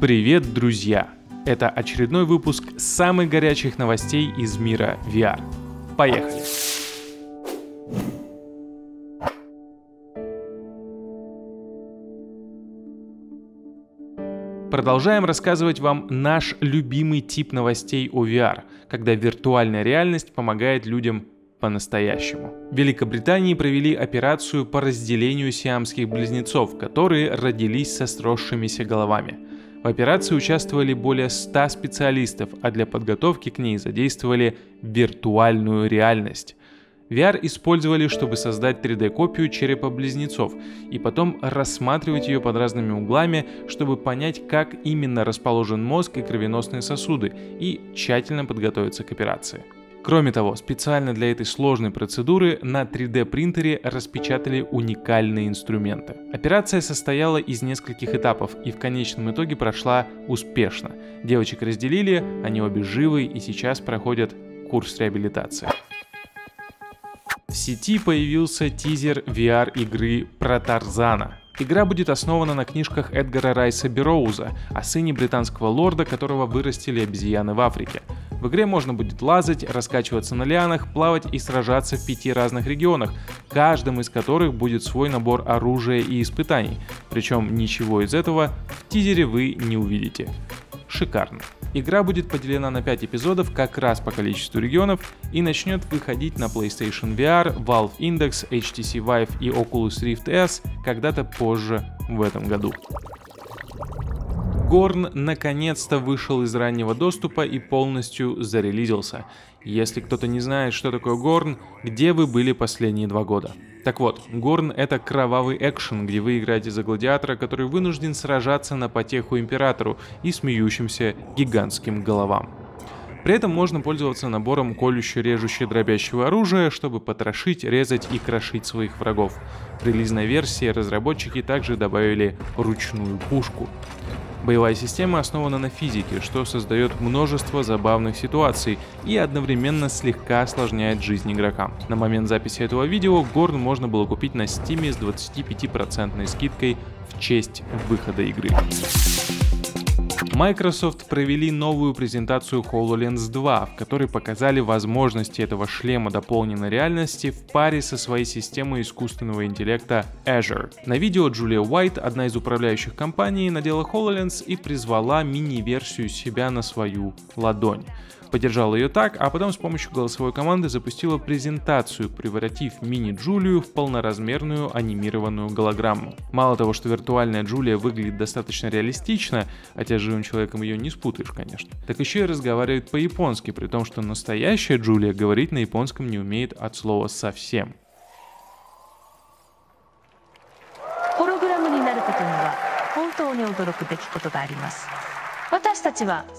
Привет, друзья! Это очередной выпуск самых горячих новостей из мира VR. Поехали! Продолжаем рассказывать вам наш любимый тип новостей о VR, когда виртуальная реальность помогает людям по-настоящему. В Великобритании провели операцию по разделению сиамских близнецов, которые родились со сросшимися головами. В операции участвовали более 100 специалистов, а для подготовки к ней задействовали виртуальную реальность. VR использовали, чтобы создать 3D-копию черепа близнецов и потом рассматривать ее под разными углами, чтобы понять, как именно расположен мозг и кровеносные сосуды, и тщательно подготовиться к операции. Кроме того, специально для этой сложной процедуры на 3D-принтере распечатали уникальные инструменты. Операция состояла из нескольких этапов и в конечном итоге прошла успешно. Девочек разделили, они обе живы и сейчас проходят курс реабилитации. В сети появился тизер VR-игры про Тарзана. Игра будет основана на книжках Эдгара Райса Берроуза, о сыне британского лорда, которого вырастили обезьяны в Африке. В игре можно будет лазать, раскачиваться на лианах, плавать и сражаться в 5 разных регионах, в каждом из которых будет свой набор оружия и испытаний. Причем ничего из этого в тизере вы не увидите. Шикарно. Игра будет поделена на 5 эпизодов как раз по количеству регионов и начнет выходить на PlayStation VR, Valve Index, HTC Vive и Oculus Rift S когда-то позже в этом году. Горн наконец-то вышел из раннего доступа и полностью зарелизился. Если кто-то не знает, что такое Горн, где вы были последние 2 года? Так вот, Горн — это кровавый экшен, где вы играете за гладиатора, который вынужден сражаться на потеху императору и смеющимся гигантским головам. При этом можно пользоваться набором колюще-режуще-дробящего оружия, чтобы потрошить, резать и крошить своих врагов. В релизной версии разработчики также добавили ручную пушку. Боевая система основана на физике, что создает множество забавных ситуаций и одновременно слегка осложняет жизнь игрокам. На момент записи этого видео Горн можно было купить на Steam с 25% скидкой в честь выхода игры. Microsoft провели новую презентацию HoloLens 2, в которой показали возможности этого шлема дополненной реальности в паре со своей системой искусственного интеллекта Azure. На видео Джулия Уайт, одна из управляющих компаний, надела HoloLens и призвала мини-версию себя на свою ладонь. Подержала ее так, а потом с помощью голосовой команды запустила презентацию, превратив мини-Джулию в полноразмерную анимированную голограмму. Мало того, что виртуальная Джулия выглядит достаточно реалистично, хотя живым человеком ее не спутаешь, конечно, так еще и разговаривает по-японски, при том, что настоящая Джулия говорить на японском не умеет от слова совсем.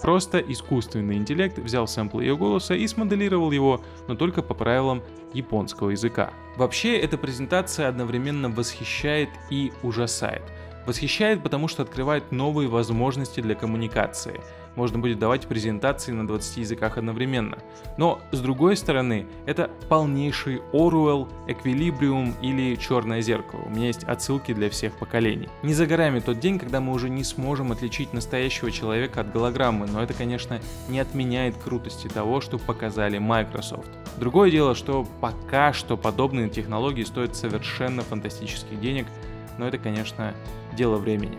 Просто искусственный интеллект взял сэмпл ее голоса и смоделировал его, но только по правилам японского языка. Вообще, эта презентация одновременно восхищает и ужасает. Восхищает, потому что открывает новые возможности для коммуникации. Можно будет давать презентации на 20 языках одновременно. Но, с другой стороны, это полнейший Оруэлл, Эквилибриум или Черное зеркало. У меня есть отсылки для всех поколений. Не за горами тот день, когда мы уже не сможем отличить настоящего человека от голограммы, но это, конечно, не отменяет крутости того, что показали Microsoft. Другое дело, что пока что подобные технологии стоят совершенно фантастических денег, но это, конечно, дело времени.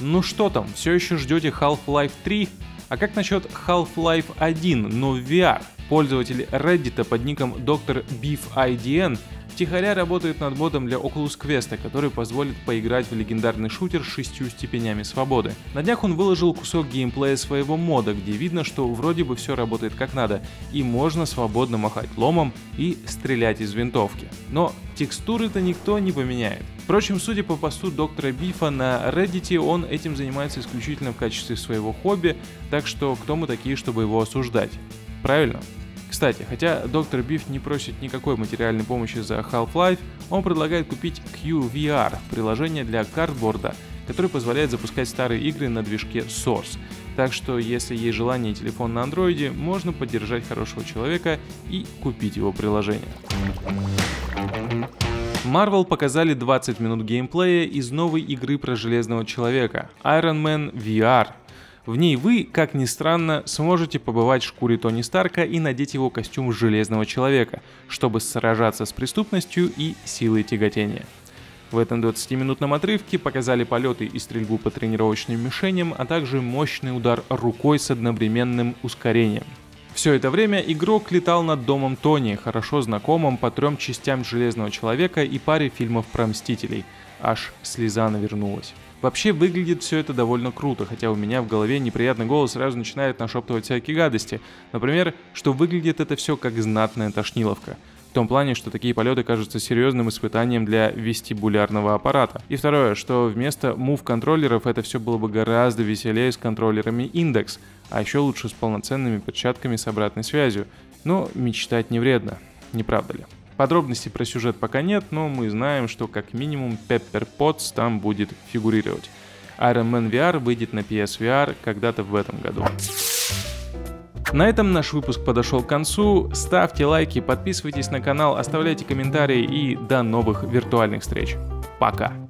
Ну что там, все еще ждете Half-Life 3? А как насчет Half-Life 1, но в VR? Пользователь Reddit под ником DrBeefIDN втихаря работает над модом для Oculus Quest, который позволит поиграть в легендарный шутер с 6 степенями свободы. На днях он выложил кусок геймплея своего мода, где видно, что вроде бы все работает как надо, и можно свободно махать ломом и стрелять из винтовки. Но текстуры-то никто не поменяет. Впрочем, судя по посту доктора Бифа на Reddit, он этим занимается исключительно в качестве своего хобби, так что кто мы такие, чтобы его осуждать? Правильно? Кстати, хотя доктор Биф не просит никакой материальной помощи за Half-Life, он предлагает купить QVR, приложение для картборда, которое позволяет запускать старые игры на движке Source. Так что, если есть желание и телефон на андроиде, можно поддержать хорошего человека и купить его приложение. Marvel показали 20 минут геймплея из новой игры про Железного Человека Iron Man VR. В ней вы, как ни странно, сможете побывать в шкуре Тони Старка и надеть его костюм Железного Человека, чтобы сражаться с преступностью и силой тяготения. В этом 20-минутном отрывке показали полеты и стрельбу по тренировочным мишеням, а также мощный удар рукой с одновременным ускорением. Все это время игрок летал над домом Тони, хорошо знакомым по 3 частям Железного Человека и паре фильмов про Мстителей. Аж слеза навернулась. Вообще выглядит все это довольно круто, хотя у меня в голове неприятный голос сразу начинает нашептывать всякие гадости. Например, что выглядит это все как знатная тошниловка. В том плане, что такие полеты кажутся серьезным испытанием для вестибулярного аппарата. И второе, что вместо мув-контроллеров это все было бы гораздо веселее с контроллерами Индекс, а еще лучше с полноценными перчатками с обратной связью. Но мечтать не вредно, не правда ли? Подробностей про сюжет пока нет, но мы знаем, что как минимум Pepper Potts там будет фигурировать. Iron Man VR выйдет на PSVR когда-то в этом году. На этом наш выпуск подошел к концу. Ставьте лайки, подписывайтесь на канал, оставляйте комментарии и до новых виртуальных встреч. Пока!